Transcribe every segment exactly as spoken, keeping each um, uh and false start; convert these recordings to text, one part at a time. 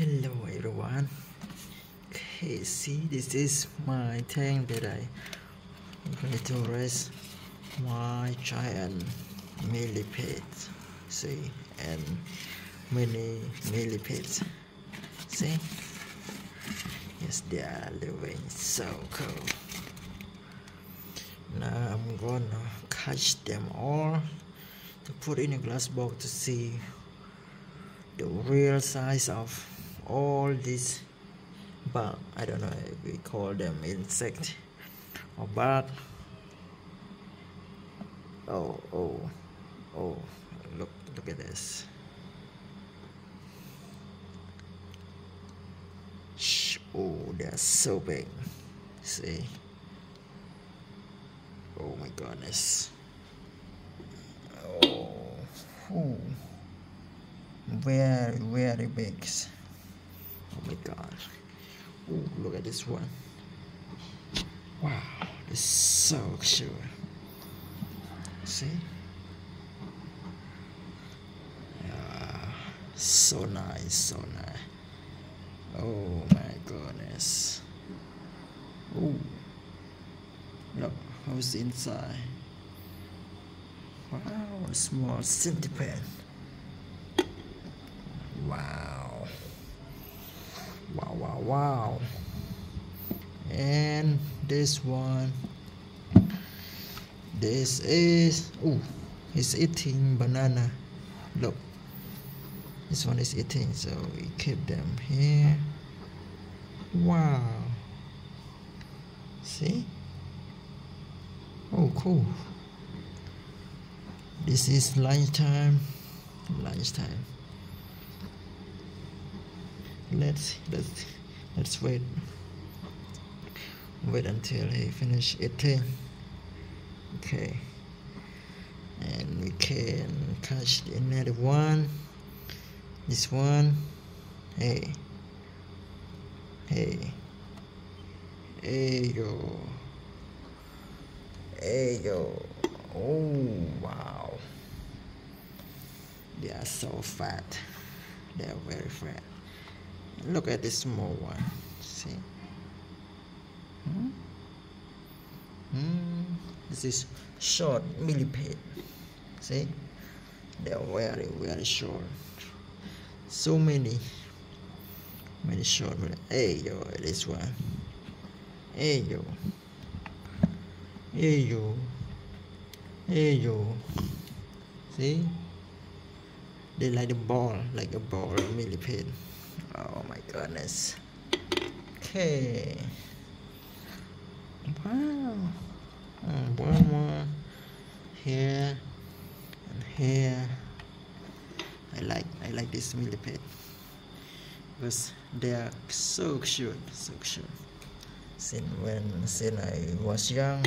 Hello everyone. Okay, see, this is my tank that I wanted to raise my giant millipede. See, and many millipedes. See, yes, they are living so cool. Now I'm gonna catch them all to put in a glass box to see the real size of all these bugs. I don't know if we call them insect or bug. Oh, oh, oh, look, look at this. Oh, they're so big. See? Oh my goodness. Oh, oh. Very, very big. Oh my god. Oh, look at this one. Wow, this is so sure. See? Uh, so nice, so nice. Oh my goodness. Oh, look, how's the inside? Wow, a small centipede. Wow. Wow, wow, wow. And this one. This is, oh, he's eating banana. Look. This one is eating, so we keep them here. Wow. See? Oh, cool. This is lunchtime. Lunchtime. Let's let's let's wait. Wait until he finish eating. Okay. And we can catch another one. This one, hey, hey, hey yo, hey yo, oh wow, they are so fat, they are very fat. Look at this small one, see, hmm? Hmm. This is short millipede, see, they are very, very short. So many, many short. Hey yo, this one. Hey yo. Hey yo. Hey yo. See? They like a ball, like a ball millipede. Oh my goodness. Okay. Wow. And one more here and here. I like I like this millipede because they are so cute, so cute. Since when since I was young,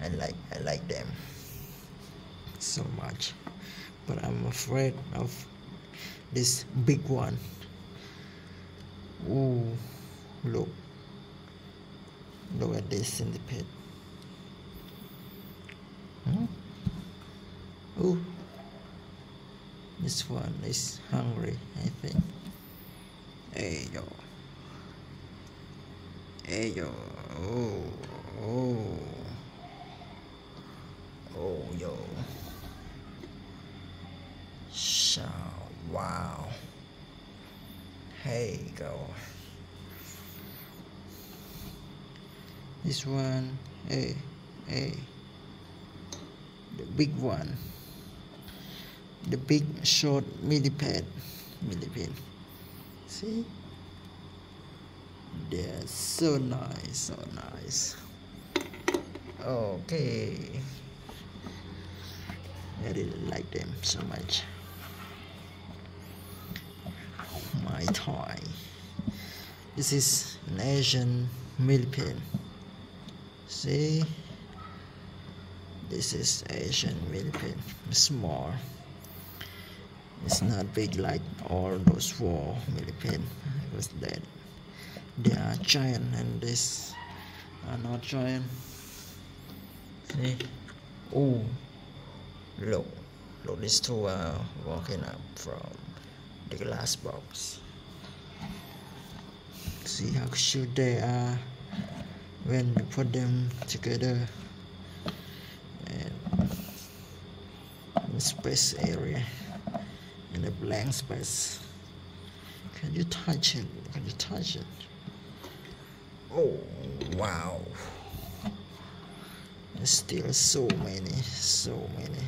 I like I like them so much. But I'm afraid of this big one. Ooh, look! Look at this centipede. Hmm? Ooh. This one is hungry, I think. Hey yo. Hey yo. Oh. Oh. Oh yo. So wow. Hey go. This one. Hey. Hey. The big one. The big short millipede, millipede. See, they're so nice, so nice. Okay, I really like them so much. My toy. This is an Asian millipede. See, this is Asian millipede, small. It's not big like all those four millipede. It was that they are giant and this are not giant. See? Oh, look, look, these two are walking up from the glass box. See how cute they are when we put them together in space area, in a blank space. Can you touch it? Can you touch it? Oh wow! There's still so many, so many.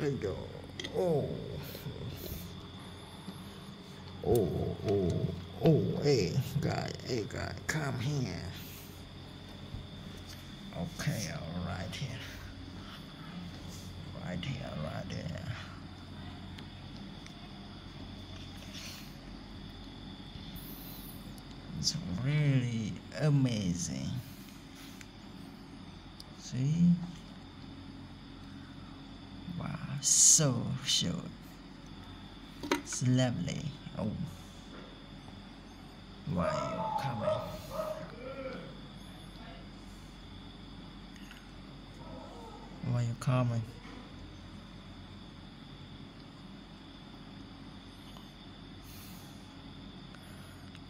There you go. Oh. Oh, oh, oh, hey, guy, hey, guy, come here. Okay, all right here. Right here, right here. It's really amazing. See? Wow, so short. It's lovely. Oh, why are you coming? Why are you coming?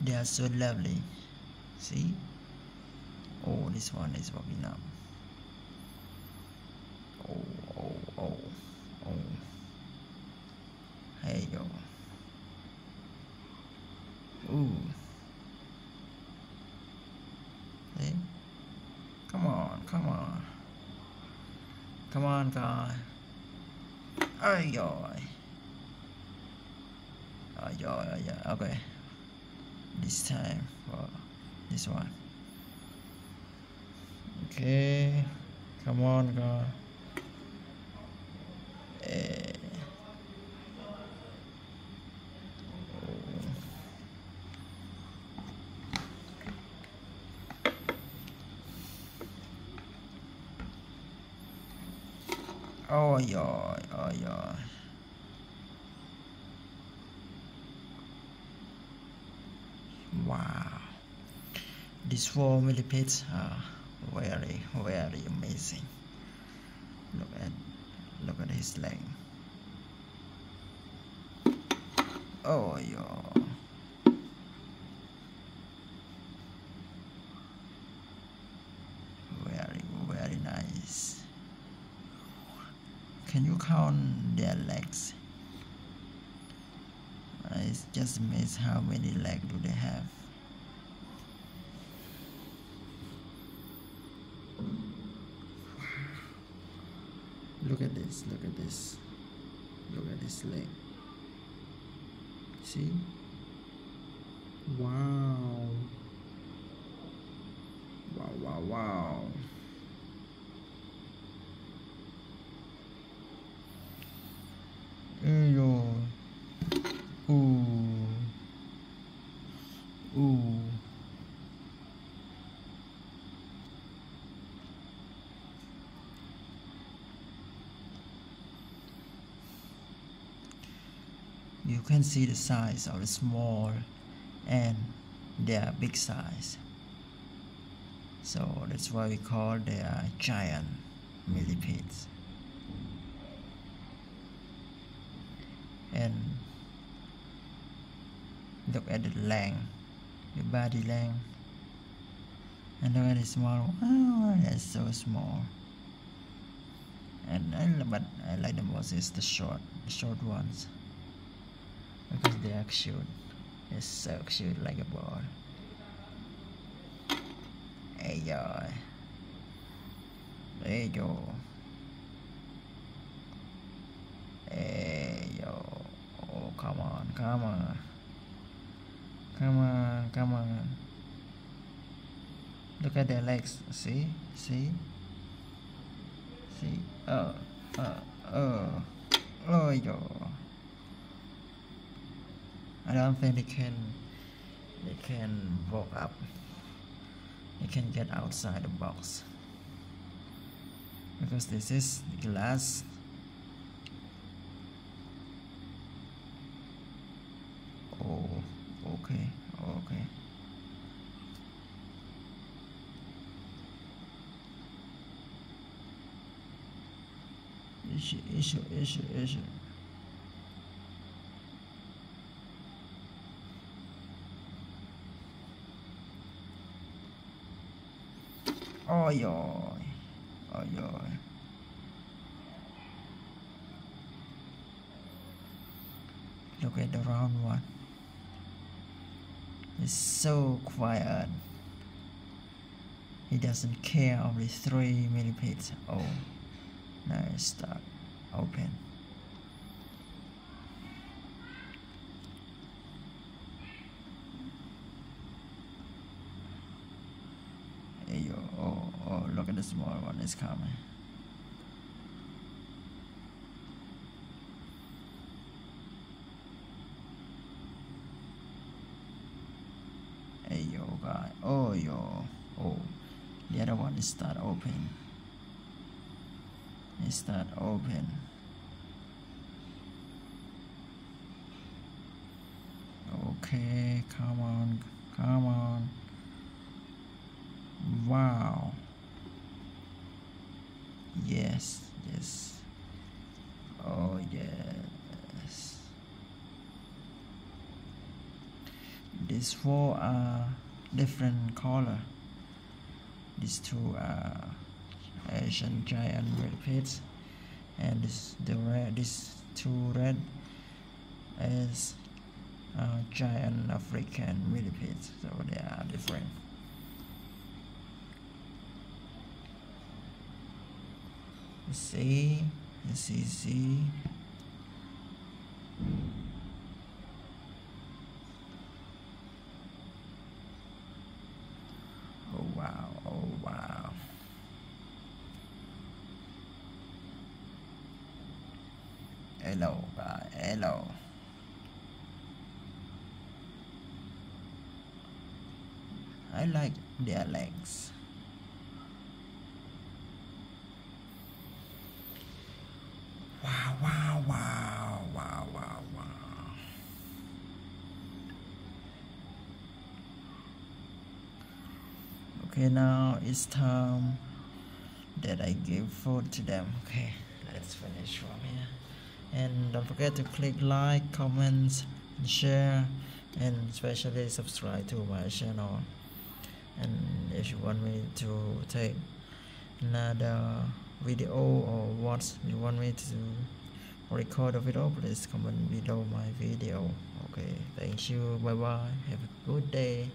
They are so lovely. See? Oh, this one is popping up. Oh, oh, oh, oh. Hey, yo. Ooh. Hey. Come on, come on. Come on, guy. Ay, yoy. Ay, yoy, ay, yoy. Okay. This time for this one. Okay. Come on, guy. Hey. Oh yeah, oh yeah. Wow, these four millipedes are very, very amazing. Look at, look at his leg. Oh yeah. Very, very nice. Can you count their legs? It's just amazing how many legs do they have. Look at this, look at this. Look at this leg. See? Wow. Wow, wow, wow. You can see the size of the small and their big size. So that's why we call they are giant millipedes. And look at the length, the body length. And look at the small one. Oh, that's so small. And I, but I like the most is the short, the short ones. Because they are cute. They're so cute like a ball. Hey y'all. Hey yo. Hey yo. Oh come on, come on. Come on, come on. Look at their legs. See? See? See? Oh, oh, oh. Oh yo. I don't think they can, they can walk up, they can get outside the box, because this is glass. Oh, okay, okay. Issue, issue, issue, issue. Oj, oj, oj, oj. Look at the round one. It's so quiet. He doesn't care of the three millipedes. Oh, now it's stuck open. Ayo, oh, oh, look at the small one, it's coming. Ayo, guy, oh, yo, oh. The other one is start open. It's start open. Okay, come on, come on. Wow. Yes, yes. Oh, yes. These four are different color. These two are Asian giant millipedes, and this the red. These two red is uh, giant African millipedes. So they are different. Let's see, let's see, see. Oh wow! Oh wow! Hello, guy. Hello. I like their legs. Wow! Wow! Wow! Wow! Wow! Wow! Okay, now it's time that I give food to them. Okay, let's finish from here. And don't forget to click like, comment, and share, and especially subscribe to my channel. And if you want me to take another video or what you want me to record a video, please comment below my video. Okay, thank you, bye bye, have a good day.